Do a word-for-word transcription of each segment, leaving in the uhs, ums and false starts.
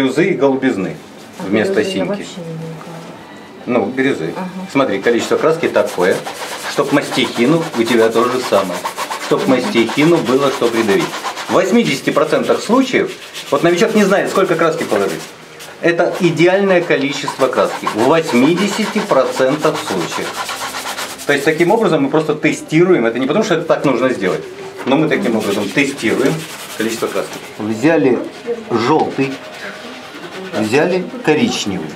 Бирюзы и голубизны а вместо синьки. Ну, бирюзы. Ага. Смотри, количество краски такое, чтоб мастихину у тебя то же самое. Чтоб ага. мастихину было что придавить. В восьмидесяти процентах случаев, вот новичок не знает, сколько краски положить. Это идеальное количество краски. В восьмидесяти процентах случаев. То есть таким образом мы просто тестируем. Это не потому, что это так нужно сделать. Но мы таким образом тестируем количество краски. Взяли желтый. Взяли коричневый.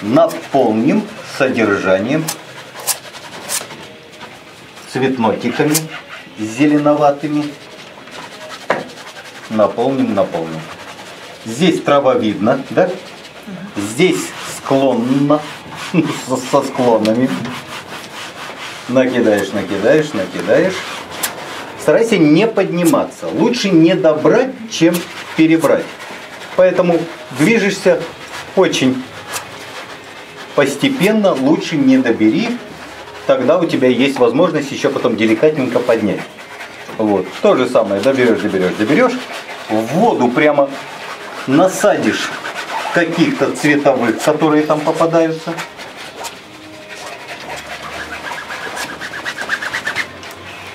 Наполним содержанием цветнотиками зеленоватыми. Наполним, наполним. Здесь трава видно, да? Здесь склонно, со склонами. Накидаешь, накидаешь, накидаешь. Старайся не подниматься. Лучше не добрать, чем перебрать. Поэтому движешься очень постепенно, лучше не добери, тогда у тебя есть возможность еще потом деликатненько поднять. Вот, то же самое, доберешь, доберешь, доберешь, в воду прямо насадишь каких-то цветовых, которые там попадаются.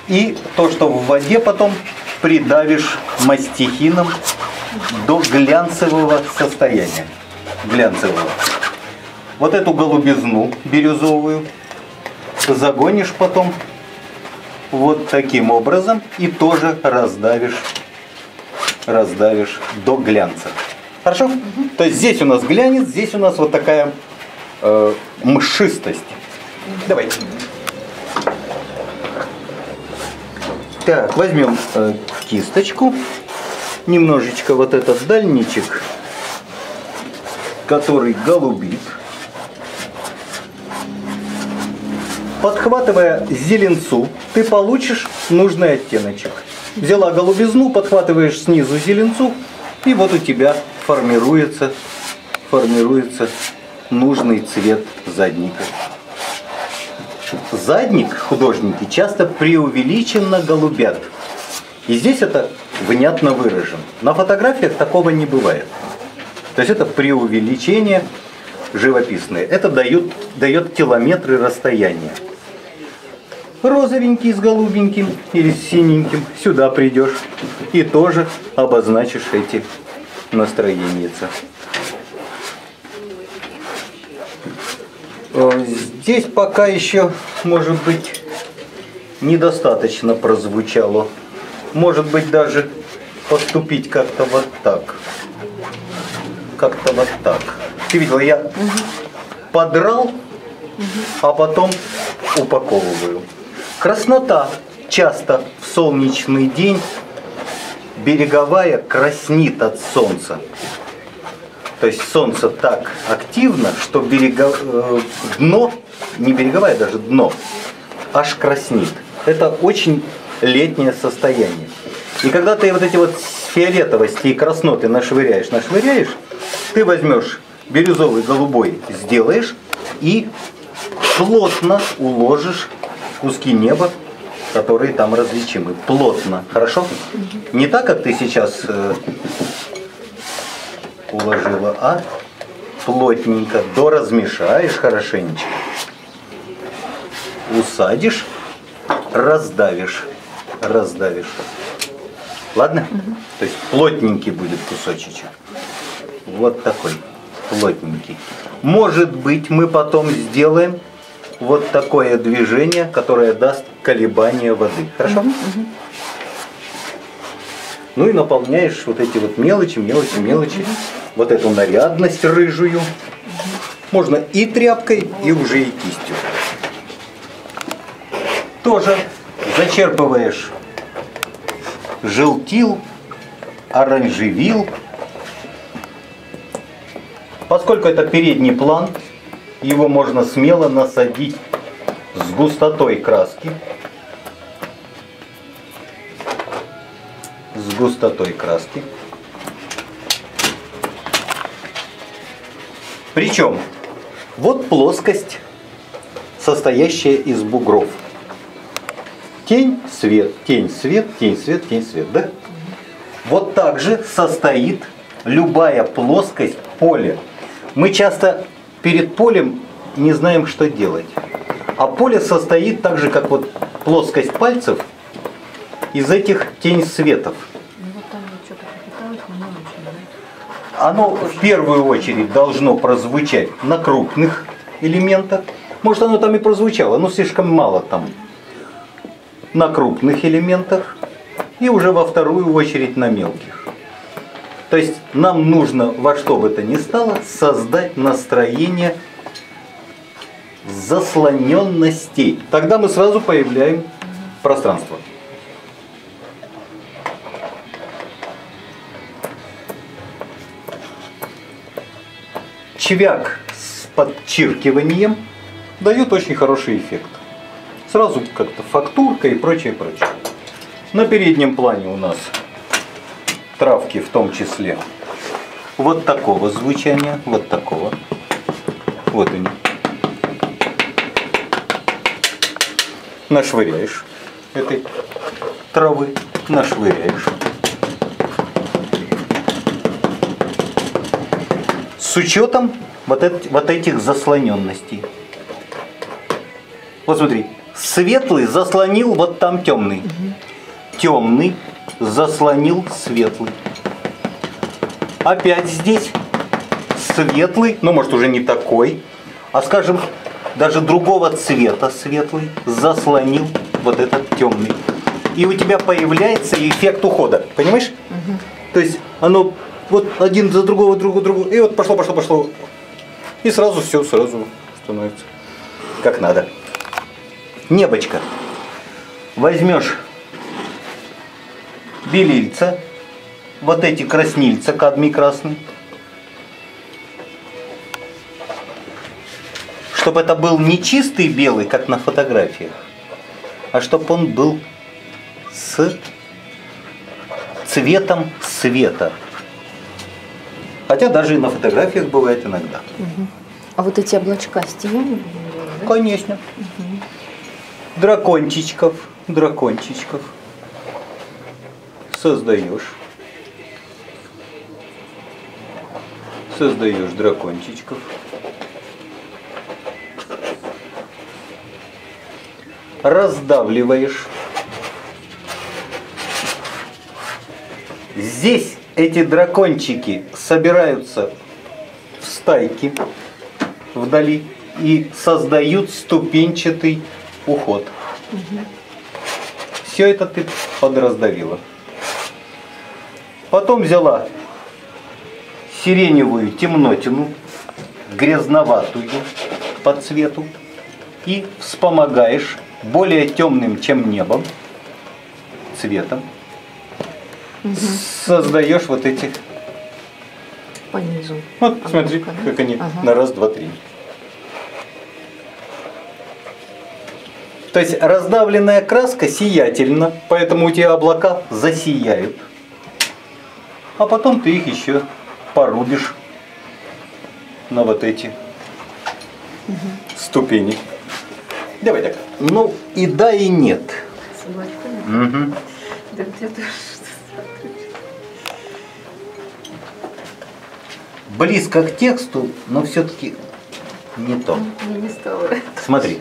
И то, что в воде потом придавишь мастихином до глянцевого состояния. Глянцевого. Вот эту голубизну бирюзовую загонишь потом вот таким образом и тоже раздавишь, раздавишь до глянца. Хорошо? Угу. То есть здесь у нас глянец, здесь у нас вот такая э, мшистость. Угу. Давай. Так, возьмем э, кисточку. Немножечко вот этот дальничек, который голубит. Подхватывая зеленцу, ты получишь нужный оттеночек. Взяла голубизну, подхватываешь снизу зеленцу, и вот у тебя формируется, формируется нужный цвет задника. Задник художники часто преувеличенно голубят. И здесь это внятно выражен. На фотографиях такого не бывает. То есть это преувеличение живописное. Это дает, дает километры расстояния. Розовенький с голубеньким или с синеньким сюда придешь и тоже обозначишь эти настроения. Здесь пока еще, может быть, недостаточно прозвучало. Может быть, даже поступить как-то вот так. Как-то вот так. Ты видела, я угу. подрал, угу. а потом упаковываю. Краснота часто в солнечный день береговая краснит от солнца. То есть солнце так активно, что берего... дно, не береговая даже, дно, аж краснит. Это очень... летнее состояние. И когда ты вот эти вот фиолетовости и красноты нашвыряешь, нашвыряешь, ты возьмешь бирюзовый, голубой, сделаешь и плотно уложишь куски неба, которые там различимы. Плотно. Хорошо? Не так, как ты сейчас э, уложила, а плотненько. Доразмешаешь хорошенечко. Усадишь, раздавишь. Раздавишь. Ладно? Угу. То есть плотненький будет кусочек. Вот такой. Плотненький. Может быть, мы потом сделаем вот такое движение, которое даст колебание воды. Хорошо? Угу. Угу. Ну и наполняешь вот эти вот мелочи, мелочи, мелочи. Угу. Вот эту нарядность рыжую. Угу. Можно и тряпкой, и уже и кистью. Тоже. Зачерпываешь желтил, оранжевил. Поскольку это передний план, его можно смело насадить с густотой краски. С густотой краски. Причем, вот плоскость, состоящая из бугров. Тень, свет, тень, свет, тень, свет, тень, свет, да? Вот так же состоит любая плоскость поле. Мы часто перед полем не знаем, что делать. А поле состоит так же, как вот плоскость пальцев, из этих тень светов. Оно в первую очередь должно прозвучать на крупных элементах. Может, оно там и прозвучало, но слишком мало там. На крупных элементах и уже во вторую очередь на мелких. То есть нам нужно во что бы то ни стало создать настроение заслоненностей. Тогда мы сразу появляем пространство. Чвяк с подчеркиванием дает очень хороший эффект. Сразу как-то фактурка и прочее, прочее. На переднем плане у нас травки, в том числе вот такого звучания, вот такого. Вот они. Нашвыряешь этой травы, нашвыряешь. С учетом вот, эт, вот этих заслоненностей. Вот смотри, светлый заслонил вот там темный. Угу. Темный заслонил светлый. Опять здесь светлый, ну может уже не такой, а скажем, даже другого цвета светлый заслонил вот этот темный. И у тебя появляется эффект ухода. Понимаешь? Угу. То есть оно... Вот один за другого, другу, другу. И вот пошло, пошло, пошло. И сразу все сразу становится как надо. Небочка. Возьмешь белильца. Вот эти краснильца, кадмий красный. Чтобы это был не чистый белый, как на фотографиях, а чтобы он был с цветом света. Хотя даже и на фотографиях бывает иногда. Угу. А вот эти облачка с тенью? Конечно. Угу. Дракончичков, дракончичков создаешь. Создаешь дракончичков. Раздавливаешь. Здесь эти дракончики собираются в стайки вдали и создают ступенчатый уход. Угу. Все это ты подраздавила. Потом взяла сиреневую темнотину, грязноватую по цвету, и вспомогаешь более темным, чем небом, цветом. Угу. Создаешь вот эти по низу. Вот а смотри, да? Как они, ага. На раз, два, три. То есть раздавленная краска сиятельна, поэтому у тебя облака засияют. А потом ты их еще порубишь на вот эти, угу. Ступени. Давай так. Ну и да, и нет. С облачками? Угу. Да, я тоже. Близко к тексту, но все-таки не то. Я не стала. Смотри.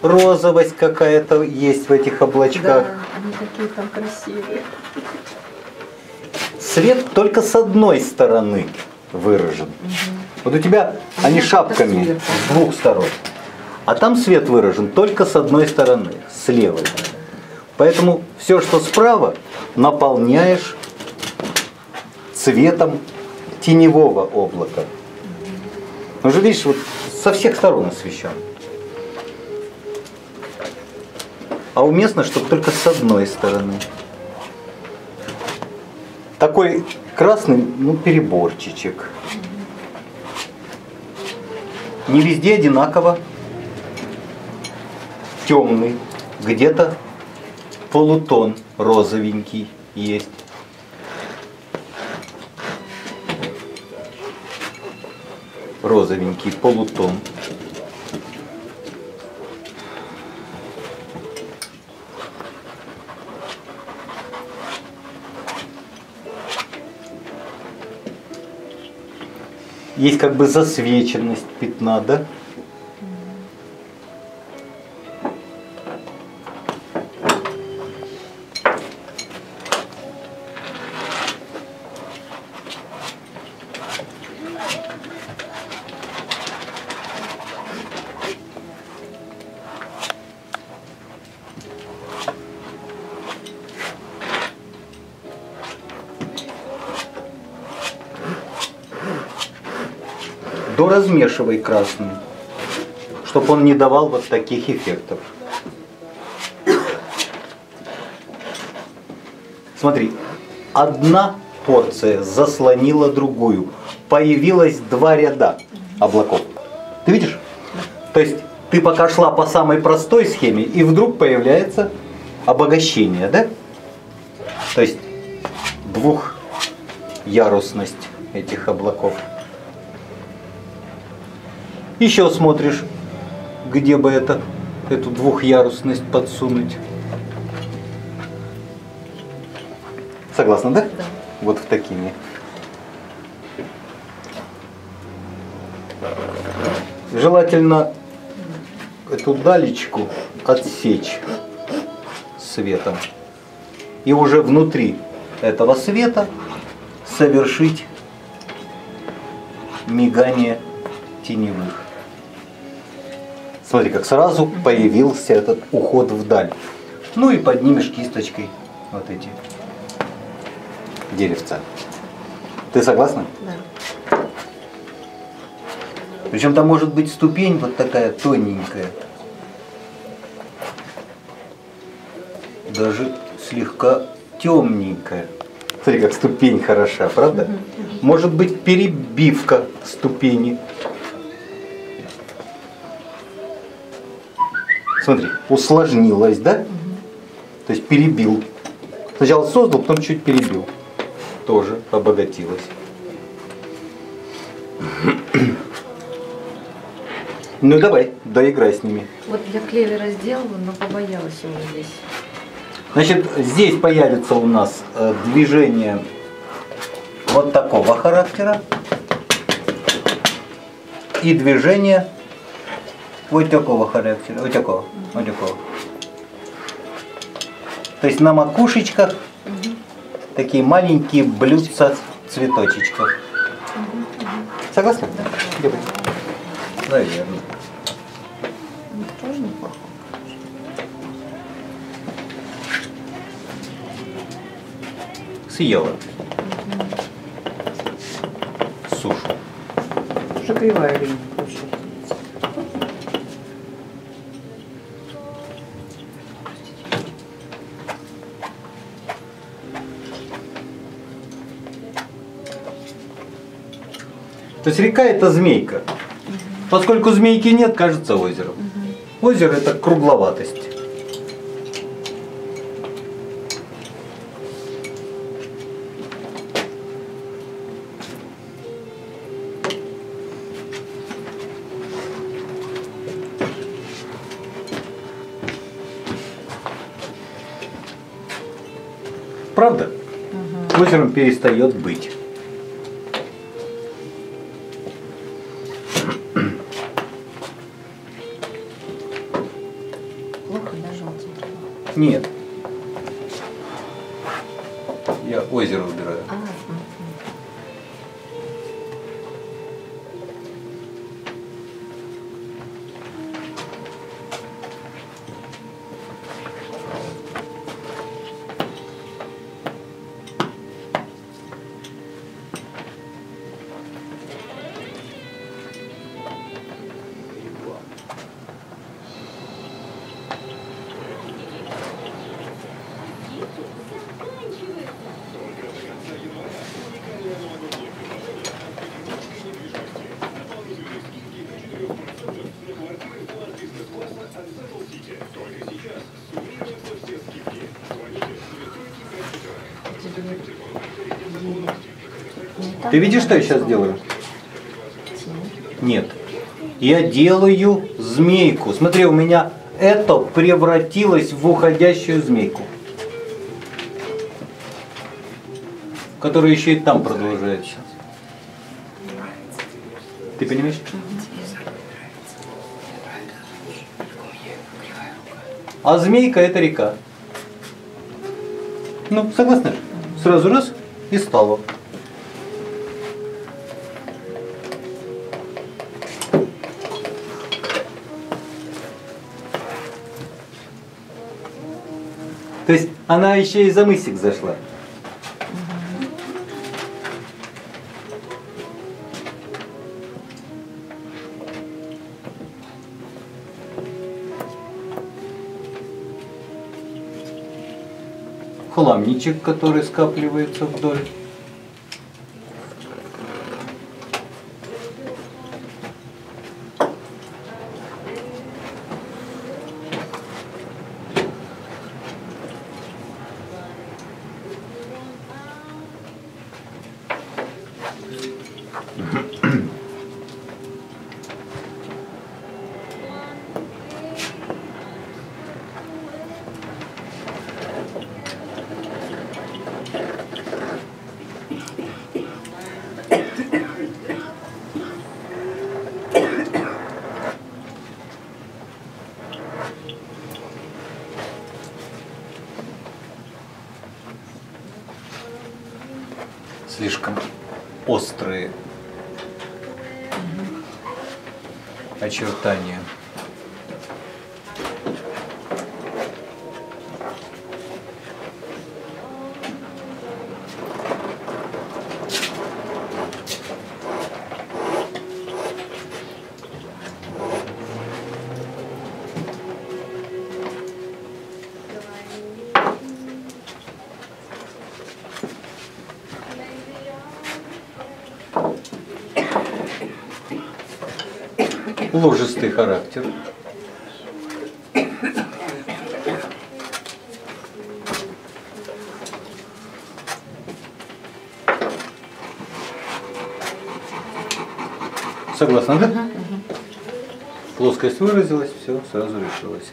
Розовость какая-то есть в этих облачках. Да, они такие там красивые. Свет только с одной стороны выражен. Угу. Вот у тебя а они шапками с двух сторон. А там свет выражен только с одной стороны, с левой. Поэтому все, что справа, наполняешь цветом теневого облака. Он же, видишь, вот со всех сторон освещен. А уместно, чтобы только с одной стороны. Такой красный, ну, переборчичек. Не везде одинаково темный. Где-то полутон розовенький есть. Розовенький полутон. Есть как бы засвеченность пятна, да? Доразмешивай красный, чтобы он не давал вот таких эффектов. Смотри, одна порция заслонила другую. Появилось два ряда облаков. Ты видишь? То есть ты пока шла по самой простой схеме, и вдруг появляется обогащение, да? То есть двухъярусность этих облаков. Еще смотришь, где бы это, эту двухъярусность подсунуть. Согласна, да? Да. Вот в такими. Желательно эту далечку отсечь светом. И уже внутри этого света совершить мигание теневых. Смотри, как сразу появился этот уход вдаль. Ну и поднимешь кисточкой вот эти деревца. Ты согласна? Да. Причем там может быть ступень вот такая тоненькая. Даже слегка темненькая. Смотри, как ступень хороша, правда? Может быть перебивка ступени. Смотри, усложнилось, да? Угу. То есть перебил. Сначала создал, потом чуть перебил. Тоже обогатилось. Ну давай, доиграй с ними. Вот я клевера сделала, но побоялась его здесь. Значит, здесь появится у нас движение вот такого характера. И движение... Вот такого характера, вот такого, вот такого. То есть на макушечках угу. такие маленькие блюдца цветочечков. Угу, угу. Согласны? Да. Где бы? Наверное. Это тоже неплохо. Съела. Угу. Сушу. Уже кривая линия получается. То есть река – это змейка. Поскольку змейки нет, кажется озером. Озеро – это кругловатость. Правда? Озером перестает быть. Нет. Я озеро убираю. А, ты видишь, что я сейчас делаю? Нет. Я делаю змейку. Смотри, у меня это превратилось в уходящую змейку. Которая еще и там продолжается. Ты понимаешь? А змейка — это река. Ну, согласны? Сразу раз и стало. То есть она еще и за мысик зашла. Хламничек, который скапливается вдоль. Слишком острые очертания. Ложистый характер. Согласна, да? Угу, угу. Плоскость выразилась, все сразу решилось.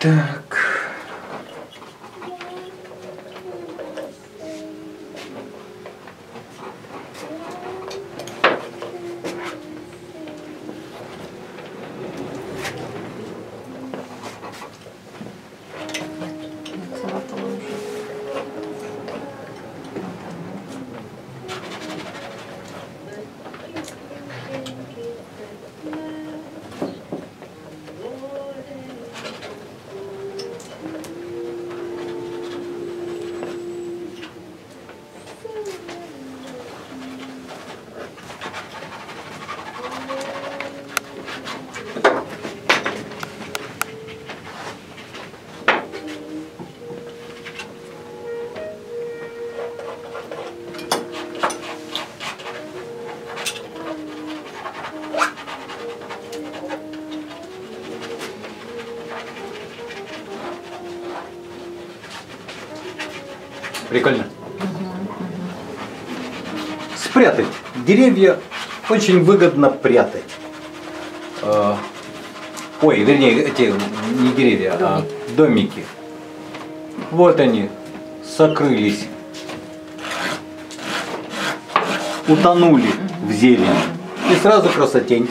Так. Прикольно. Спрятать. Деревья очень выгодно прятать. Ой, вернее, эти не деревья, а домики. Вот они, сокрылись. Утонули в зелени. И сразу красотень.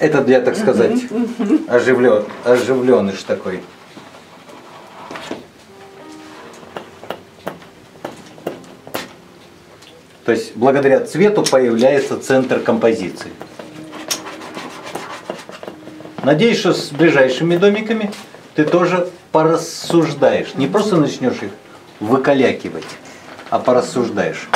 Это для, так сказать, оживлен, оживленыш такой. То есть благодаря цвету появляется центр композиции. Надеюсь, что с ближайшими домиками ты тоже порассуждаешь. Не просто начнешь их выкалякивать, а порассуждаешь.